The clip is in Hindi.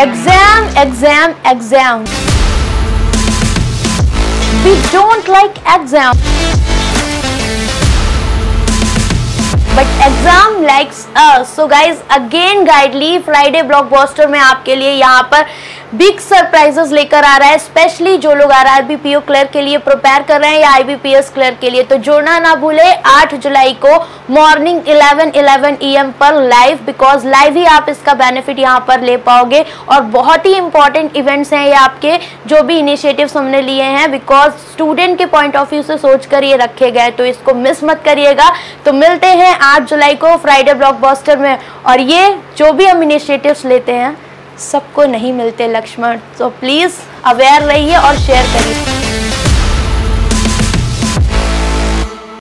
Exam, exam, exam. We don't like exam, but exam likes us. So guys, again Guidely Friday blockbuster में आपके लिए यहाँ पर बिग सरप्राइजेस लेकर आ रहा है, स्पेशली जो लोग RRBPO क्लर्क के लिए प्रिपेयर कर रहे हैं या IBPS क्लर्क के लिए, तो जोड़ना ना भूले 8 जुलाई को मॉर्निंग 11:11 AM पर लाइव, बिकॉज लाइव ही आप इसका बेनिफिट यहाँ पर ले पाओगे। और बहुत ही इंपॉर्टेंट इवेंट्स हैं ये आपके, जो भी इनिशिएटिव्स हमने लिए हैं, बिकॉज स्टूडेंट के पॉइंट ऑफ व्यू से सोच कर ये रखे गए, तो इसको मिस मत करिएगा। तो मिलते हैं 8 जुलाई को फ्राइडे ब्लॉकबस्टर में, और ये जो भी हम इनिशिएटिव्स लेते हैं सबको नहीं मिलते लक्ष्मण, तो प्लीज़ अवेयर रहिए और शेयर करिए।